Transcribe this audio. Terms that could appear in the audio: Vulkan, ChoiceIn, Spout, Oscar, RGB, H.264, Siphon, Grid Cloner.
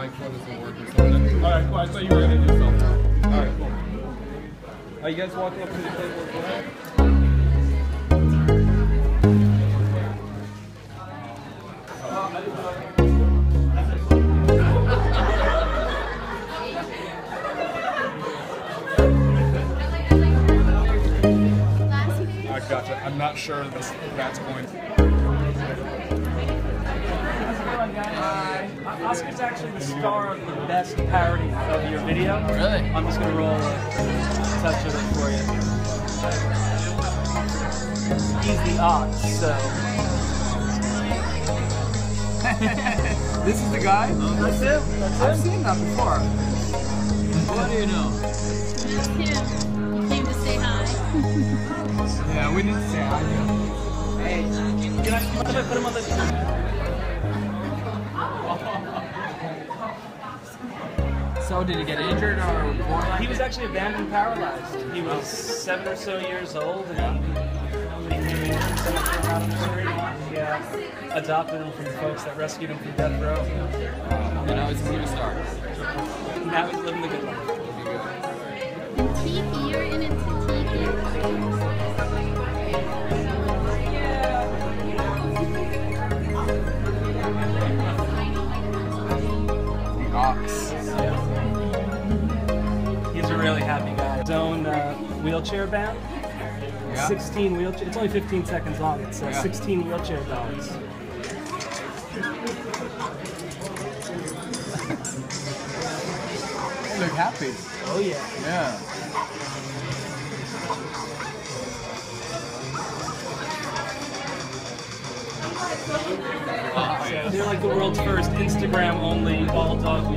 microphone isn't working. Alright, cool. I thought you were going to do something. Alright, cool. Are you guys walking up to the table? Go ahead. Gotcha. I'm not sure that's going. Hi. Oscar's actually the star of the best parody of your video. Really? I'm just going to roll a touch of it for you. He's the ox, so. This is the guy? That's him. That's him. I've seen that before. What do you know? That's him. He came to say hi. Yeah, we didn't say hi. Hey, can I put him on the screen? So did he get injured or born? He was actually abandoned and paralyzed. He was 7 or so years old and he adopted him from the folks that rescued him from death row. And now he's a new star. Now he's living the good life. Tiki, you're in it. Tiki. He's a really happy guy. His own wheelchair bound. Yeah. 16 wheelchair. It's only 15 seconds long. It's 16 wheelchair bounds. They look happy. Oh yeah. Yeah. They're like the world's first Instagram-only all dog